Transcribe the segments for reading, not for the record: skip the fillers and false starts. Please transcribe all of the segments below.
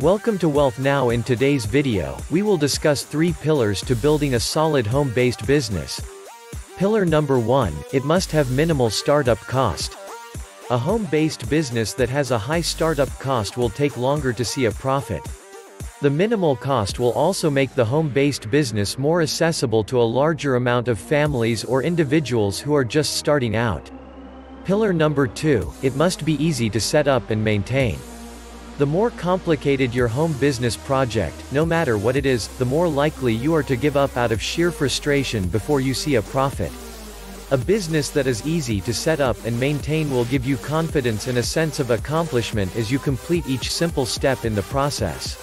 Welcome to Wealth Now. In today's video, we will discuss 3 pillars to building a solid home-based business. Pillar number 1, it must have minimal startup cost. A home-based business that has a high startup cost will take longer to see a profit. The minimal cost will also make the home-based business more accessible to a larger amount of families or individuals who are just starting out. Pillar number 2, it must be easy to set up and maintain. The more complicated your home business project, no matter what it is, the more likely you are to give up out of sheer frustration before you see a profit. A business that is easy to set up and maintain will give you confidence and a sense of accomplishment as you complete each simple step in the process.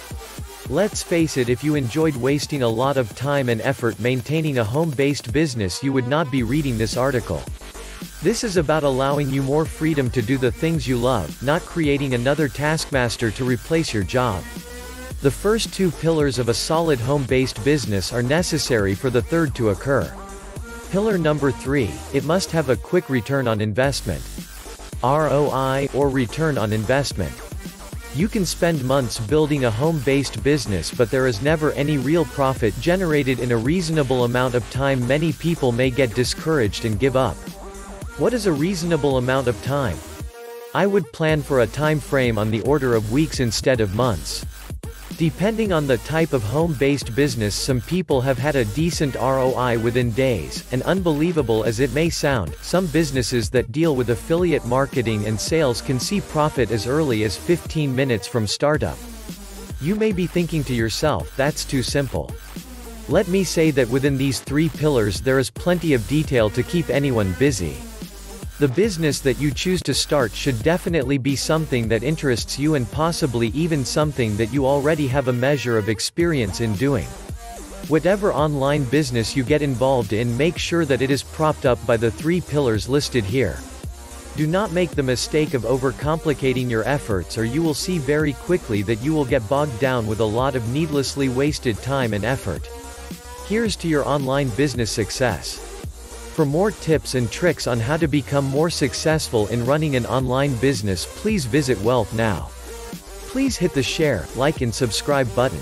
Let's face it, if you enjoyed wasting a lot of time and effort maintaining a home-based business, you would not be reading this article. This is about allowing you more freedom to do the things you love, not creating another taskmaster to replace your job. The first 2 pillars of a solid home-based business are necessary for the third to occur. Pillar number 3, it must have a quick return on investment. ROI, or return on investment. You can spend months building a home-based business, but there is never any real profit generated in a reasonable amount of time. Many people may get discouraged and give up. What is a reasonable amount of time? I would plan for a time frame on the order of weeks instead of months. Depending on the type of home-based business, some people have had a decent ROI within days, and unbelievable as it may sound, some businesses that deal with affiliate marketing and sales can see profit as early as 15 minutes from startup. You may be thinking to yourself, that's too simple. Let me say that within these 3 pillars there is plenty of detail to keep anyone busy. The business that you choose to start should definitely be something that interests you, and possibly even something that you already have a measure of experience in doing. Whatever online business you get involved in, make sure that it is propped up by the 3 pillars listed here. Do not make the mistake of overcomplicating your efforts, or you will see very quickly that you will get bogged down with a lot of needlessly wasted time and effort. Here's to your online business success. For more tips and tricks on how to become more successful in running an online business, please visit Wealth Now. Please hit the share, like and subscribe button.